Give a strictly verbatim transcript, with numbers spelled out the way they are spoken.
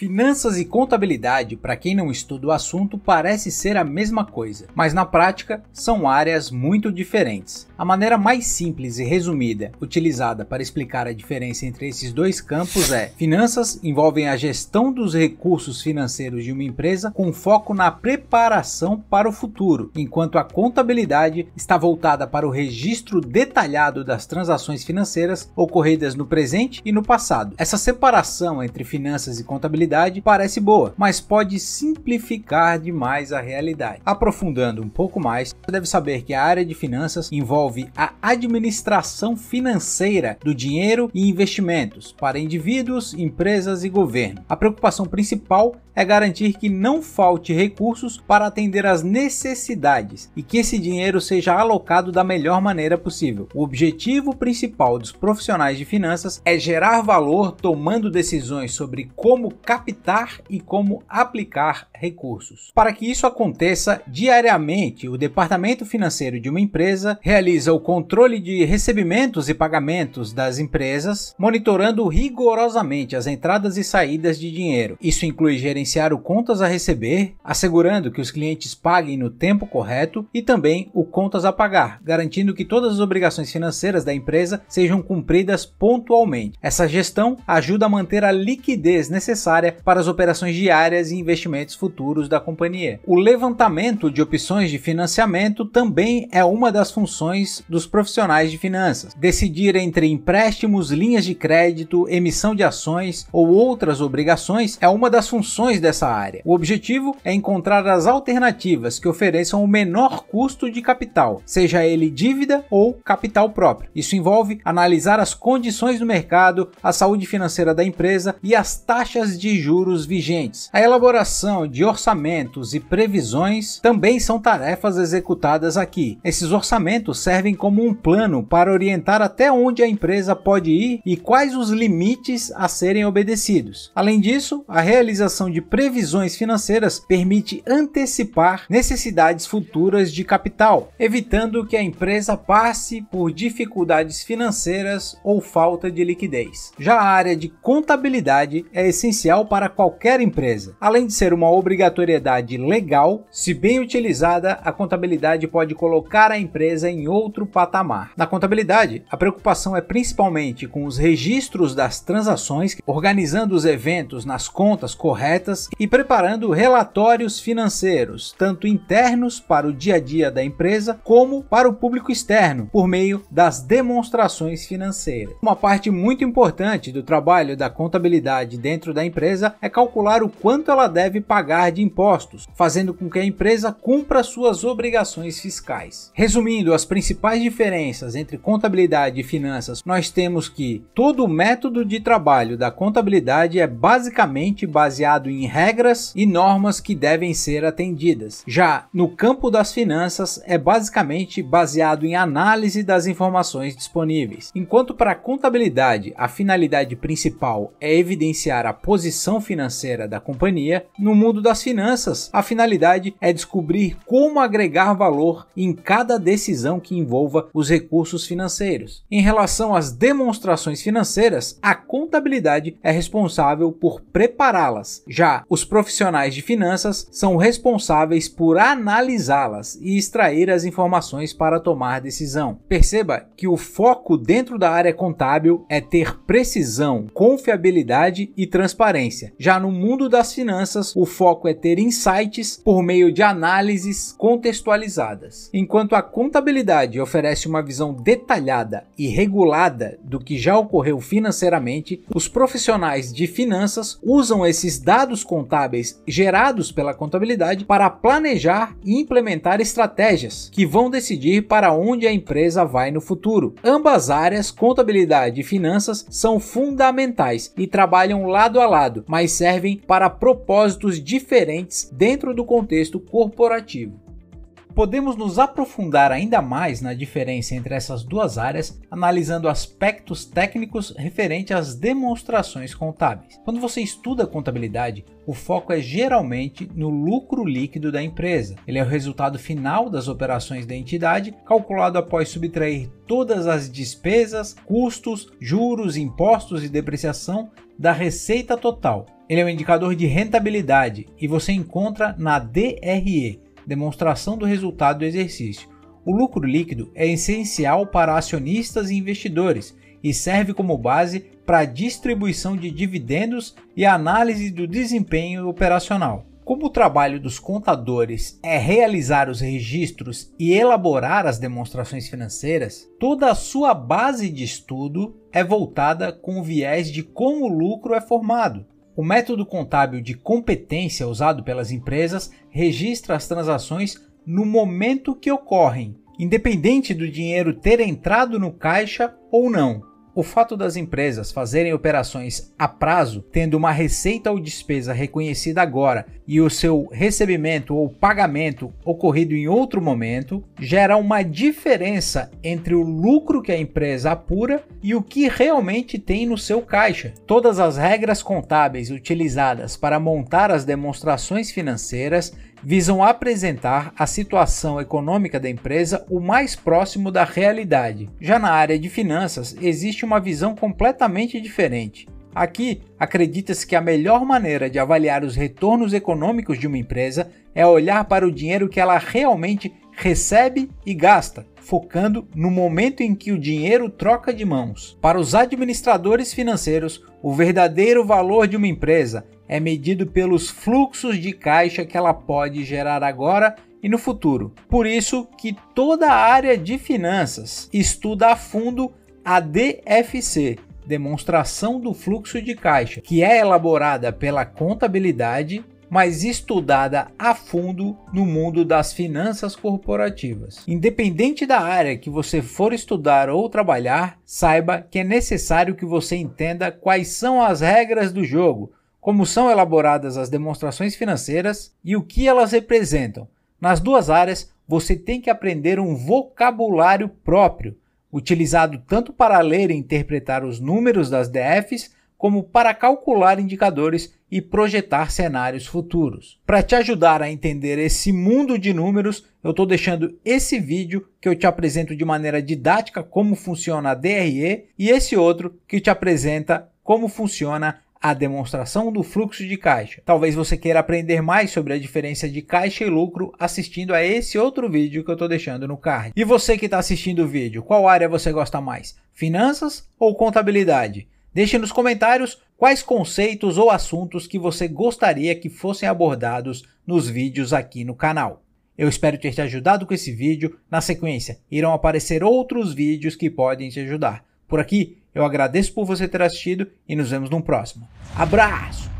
Finanças e contabilidade, para quem não estuda o assunto, parece ser a mesma coisa, mas na prática são áreas muito diferentes. A maneira mais simples e resumida utilizada para explicar a diferença entre esses dois campos é: finanças envolvem a gestão dos recursos financeiros de uma empresa com foco na preparação para o futuro, enquanto a contabilidade está voltada para o registro detalhado das transações financeiras ocorridas no presente e no passado. Essa separação entre finanças e contabilidade parece boa, mas pode simplificar demais a realidade. Aprofundando um pouco mais, você deve saber que a área de finanças envolve a administração financeira do dinheiro e investimentos para indivíduos, empresas e governo. A preocupação principal é garantir que não falte recursos para atender às necessidades e que esse dinheiro seja alocado da melhor maneira possível. O objetivo principal dos profissionais de finanças é gerar valor tomando decisões sobre como capitalizar captar e como aplicar recursos. Para que isso aconteça, diariamente o departamento financeiro de uma empresa realiza o controle de recebimentos e pagamentos das empresas, monitorando rigorosamente as entradas e saídas de dinheiro. Isso inclui gerenciar o contas a receber, assegurando que os clientes paguem no tempo correto, e também o contas a pagar, garantindo que todas as obrigações financeiras da empresa sejam cumpridas pontualmente. Essa gestão ajuda a manter a liquidez necessária para as operações diárias e investimentos futuros da companhia. O levantamento de opções de financiamento também é uma das funções dos profissionais de finanças. Decidir entre empréstimos, linhas de crédito, emissão de ações ou outras obrigações é uma das funções dessa área. O objetivo é encontrar as alternativas que ofereçam o menor custo de capital, seja ele dívida ou capital próprio. Isso envolve analisar as condições do mercado, a saúde financeira da empresa e as taxas de juros vigentes. A elaboração de orçamentos e previsões também são tarefas executadas aqui. Esses orçamentos servem como um plano para orientar até onde a empresa pode ir e quais os limites a serem obedecidos. Além disso, a realização de previsões financeiras permite antecipar necessidades futuras de capital, evitando que a empresa passe por dificuldades financeiras ou falta de liquidez. Já a área de contabilidade é essencial para qualquer empresa. Além de ser uma obrigatoriedade legal, se bem utilizada, a contabilidade pode colocar a empresa em outro patamar. Na contabilidade, a preocupação é principalmente com os registros das transações, organizando os eventos nas contas corretas e preparando relatórios financeiros, tanto internos para o dia a dia da empresa, como para o público externo, por meio das demonstrações financeiras. Uma parte muito importante do trabalho da contabilidade dentro da empresa empresa é calcular o quanto ela deve pagar de impostos, fazendo com que a empresa cumpra suas obrigações fiscais. Resumindo as principais diferenças entre contabilidade e finanças, nós temos que todo o método de trabalho da contabilidade é basicamente baseado em regras e normas que devem ser atendidas. Já no campo das finanças, é basicamente baseado em análise das informações disponíveis. Enquanto para a contabilidade a finalidade principal é evidenciar a posição posição financeira da companhia, no mundo das finanças, a finalidade é descobrir como agregar valor em cada decisão que envolva os recursos financeiros. Em relação às demonstrações financeiras, a contabilidade é responsável por prepará-las. Já os profissionais de finanças são responsáveis por analisá-las e extrair as informações para tomar decisão. Perceba que o foco dentro da área contábil é ter precisão, confiabilidade e transparência. Já no mundo das finanças, o foco é ter insights por meio de análises contextualizadas. Enquanto a contabilidade oferece uma visão detalhada e regulada do que já ocorreu financeiramente, os profissionais de finanças usam esses dados contábeis gerados pela contabilidade para planejar e implementar estratégias que vão decidir para onde a empresa vai no futuro. Ambas áreas, contabilidade e finanças, são fundamentais e trabalham lado a lado. Lado, mas servem para propósitos diferentes dentro do contexto corporativo. Podemos nos aprofundar ainda mais na diferença entre essas duas áreas, analisando aspectos técnicos referentes às demonstrações contábeis. Quando você estuda contabilidade, o foco é geralmente no lucro líquido da empresa. Ele é o resultado final das operações da entidade, calculado após subtrair todas as despesas, custos, juros, impostos e depreciação da receita total. Ele é um indicador de rentabilidade e você encontra na D R E, demonstração do resultado do exercício. O lucro líquido é essencial para acionistas e investidores e serve como base para a distribuição de dividendos e a análise do desempenho operacional. Como o trabalho dos contadores é realizar os registros e elaborar as demonstrações financeiras, toda a sua base de estudo é voltada com o viés de como o lucro é formado. O método contábil de competência usado pelas empresas registra as transações no momento que ocorrem, independente do dinheiro ter entrado no caixa ou não. O fato das empresas fazerem operações a prazo, tendo uma receita ou despesa reconhecida agora e o seu recebimento ou pagamento ocorrido em outro momento, gera uma diferença entre o lucro que a empresa apura e o que realmente tem no seu caixa. Todas as regras contábeis utilizadas para montar as demonstrações financeiras visam apresentar a situação econômica da empresa o mais próximo da realidade. Já na área de finanças, existe uma visão completamente diferente. Aqui, acredita-se que a melhor maneira de avaliar os retornos econômicos de uma empresa é olhar para o dinheiro que ela realmente recebe e gasta, focando no momento em que o dinheiro troca de mãos. Para os administradores financeiros, o verdadeiro valor de uma empresa é medido pelos fluxos de caixa que ela pode gerar agora e no futuro. Por isso que toda a área de finanças estuda a fundo a D F C, demonstração do fluxo de caixa, que é elaborada pela contabilidade, mas estudada a fundo no mundo das finanças corporativas. Independente da área que você for estudar ou trabalhar, saiba que é necessário que você entenda quais são as regras do jogo, como são elaboradas as demonstrações financeiras e o que elas representam. Nas duas áreas, você tem que aprender um vocabulário próprio, utilizado tanto para ler e interpretar os números das D Fs, como para calcular indicadores e projetar cenários futuros. Para te ajudar a entender esse mundo de números, eu estou deixando esse vídeo que eu te apresento de maneira didática como funciona a D R E e esse outro que te apresenta como funciona a a demonstração do fluxo de caixa. Talvez você queira aprender mais sobre a diferença de caixa e lucro assistindo a esse outro vídeo que eu estou deixando no card. E você que está assistindo o vídeo, qual área você gosta mais? Finanças ou contabilidade? Deixe nos comentários quais conceitos ou assuntos que você gostaria que fossem abordados nos vídeos aqui no canal. Eu espero ter te ajudado com esse vídeo. Na sequência, irão aparecer outros vídeos que podem te ajudar. Por aqui, eu agradeço por você ter assistido e nos vemos no próximo. Abraço!